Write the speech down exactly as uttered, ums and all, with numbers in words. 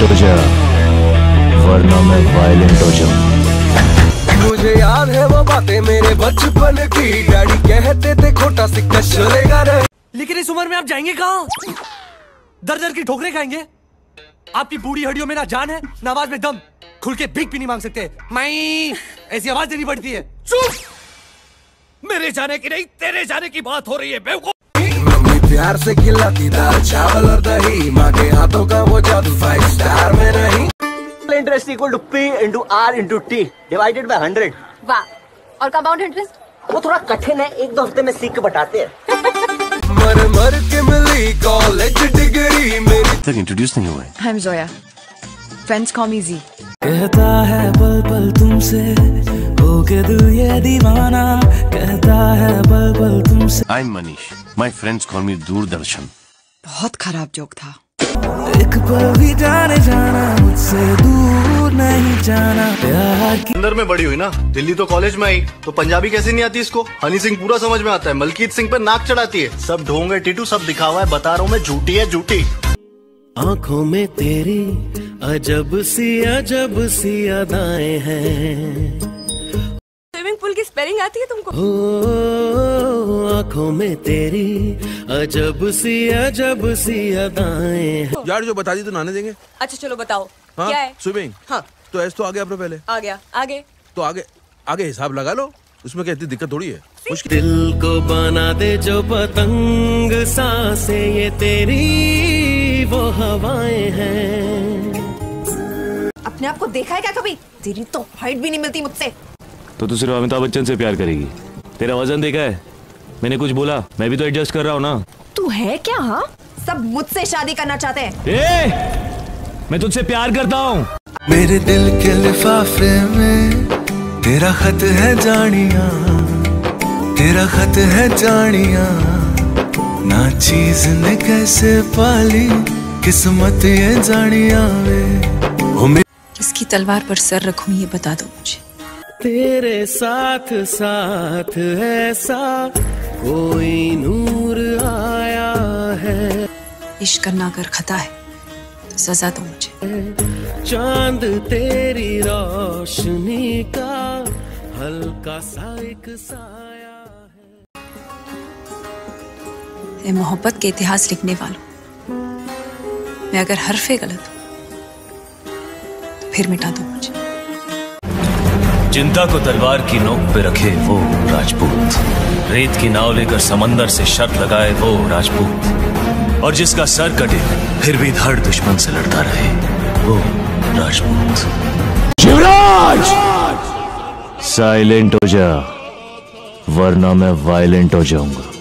Silent हो जा, वरना मैं वायलेंट हो जाऊं। मुझे याद है वो बातें मेरे बचपन की, डैडी कहते थे खोटा सिक्का चलेगा रे। लेकिन इस उम्र में आप जाएंगे कहाँ? दर दर की ठोकरें खाएंगे। आपकी बूढ़ी हड्डियों में ना जान है ना आवाज में दम। खुल के भीख भी नहीं मांग सकते, माई ऐसी आवाज देनी पड़ती है। चुप, मेरे जाने की नहीं तेरे जाने की बात हो रही है बेवकूफ। मम्मी प्यार से खिलाती दाल चावल और दही, मां के हाथों का वो जादू फाइव स्टार में नहीं। Interest equal to P into R into T divided by hundred. वाह, और कंपाउंड इंटरेस्ट वो थोड़ा कठिन है, एक दो हफ्ते में सीख के बताते हैं। मर मर के मिली कॉलेज डिग्री मेरी। तक इंट्रोड्यूस नहीं हुआ है। I'm Zoya. Friends call me Z. कहता है पल पल तुमसे, हो के दिल ये दीवाना। कहता है पल पल तुमसे। I'm Manish. My friends call me Doordarshan. बहुत खराब जोक था। एक पल भी जाने जाना, मुझसे दूर नहीं जाना। अंदर में बड़ी हुई ना, दिल्ली तो कॉलेज में आई, तो पंजाबी कैसे नहीं आती इसको? हनी सिंह पूरा समझ में आता है, मलकीत सिंह पे नाक चढ़ाती है। सब ढोंग है टीटू, सब दिखावा है, बता रहा हूँ मैं झूठी है झूठी। आँखों में तेरी अजब सी अजब सी अदाएं हैं। स्विमिंग पूल की स्पेलिंग आती है तुमको? आँखों में तेरी अजब सी अजब सी अदाएं। यार जो बता दी तो नाने देंगे। अच्छा चलो बताओ। हाँ? क्या है? स्विमिंग। हाँ तो ऐसे तो आ गया आपने पहले। आ गया आगे तो आगे आगे हिसाब लगा लो, उसमें क्या इतनी दिक्कत थोड़ी है। मुश्किल दिल को बना दे जो पतंग, सांसें ये तेरी वो हवाएं हैं। अपने आप को देखा है क्या कभी? तेरी तो हाइट भी नहीं मिलती मुझसे। तो तू सिर्फ अमिताभ बच्चन से प्यार करेगी? तेरा वजन देखा है मैंने कुछ बोला? मैं भी तो एडजस्ट कर रहा हूँ ना। तू है क्या? हाँ सब मुझसे शादी करना चाहते हैं। ए, मैं तुझसे प्यार करता हूँ। मेरे दिल के लिफाफे में तेरा खत है जानिया, तेरा खत है जानिया। ना चीज ने कैसे पाली किस्मत ये जानिया वे। किसकी तलवार पर सर रखूं ये बता दो मुझे। तेरे साथ साथ ऐसा कोई नूर आया है। इश्क करना अगर खता है तो सजा दो मुझे। चांद तेरी रोशनी का हल्का सा एक साया है। ये मोहब्बत के इतिहास लिखने वालों मैं अगर हरफे गलत हूं तो फिर मिटा दो मुझे। चिंता को तलवार की नोक पे रखे वो राजपूत, रेत की नाव लेकर समंदर से शर्त लगाए वो राजपूत, और जिसका सर कटे फिर भी हर दुश्मन से लड़ता रहे वो राजपूत। शिवराज साइलेंट हो जा, वरना मैं वायलेंट हो जाऊंगा।